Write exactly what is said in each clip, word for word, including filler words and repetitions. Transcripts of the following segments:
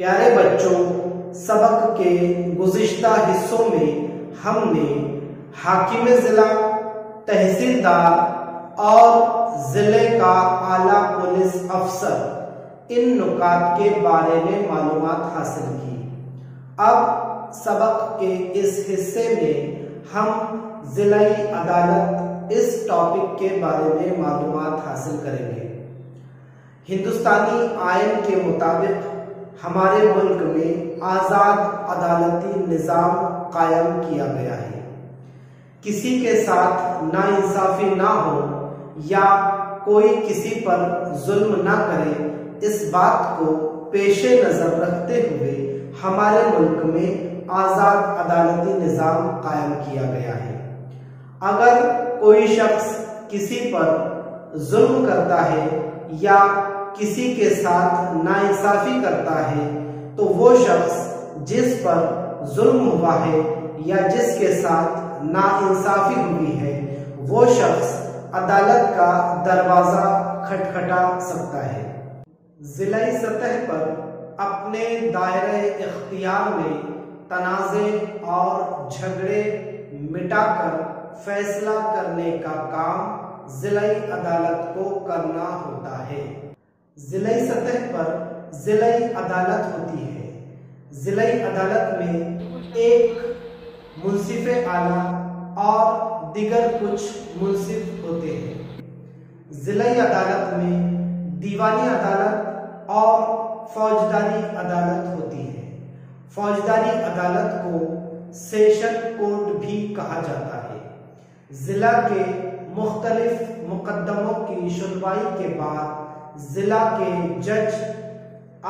प्यारे बच्चों, सबक के गुज़िश्ता हिस्सों में हमने हाकिम जिला, तहसीलदार और जिले का आला पुलिस अफसर इन नुकात के बारे में मालूमात हासिल की। अब सबक के इस हिस्से में हम जिलाई अदालत इस टॉपिक के बारे में मालूमात हासिल करेंगे। हिंदुस्तानी आईन के मुताबिक हमारे मुल्क में आज़ाद अदालती निज़ाम कायम किया गया है। किसी के साथ नाइंसाफी ना हो या कोई किसी पर जुल्म ना करे, इस बात को पेशे नज़र रखते हुए हमारे मुल्क में आज़ाद अदालती निज़ाम कायम किया गया है। अगर कोई शख्स किसी पर जुल्म करता है या किसी के साथ नाइंसाफी करता है तो वो शख्स जिस पर जुल्म हुआ है या जिसके साथ नाइंसाफी हुई है, वो शख्स अदालत का दरवाज़ा खटखटा सकता है। जिलाई सतह पर अपने दायरे इख्तियार में तनाज़े और झगड़े मिटाकर फैसला करने का काम जिलाई अदालत को करना होता है। जिलाई सतह पर जिलाई अदालत होती है। जिलाई अदालत में एक मुंसिफ आला और दिगर कुछ मुंसिफ होते हैं। जिलाई अदालत में दीवानी अदालत और फौजदारी अदालत होती है। फौजदारी अदालत को सेशन कोर्ट भी कहा जाता है। जिला के मुख्तलिफ मुकदमों की सुनवाई के बाद जिला के जज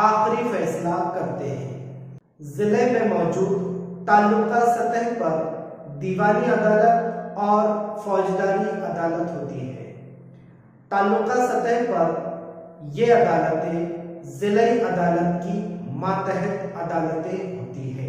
आखिरी फैसला करते हैं। जिले में मौजूद तालुका सतह पर दीवानी अदालत और फौजदारी अदालत होती है। तालुका सतह पर ये अदालतें जिले अदालत की मातहत अदालतें होती है।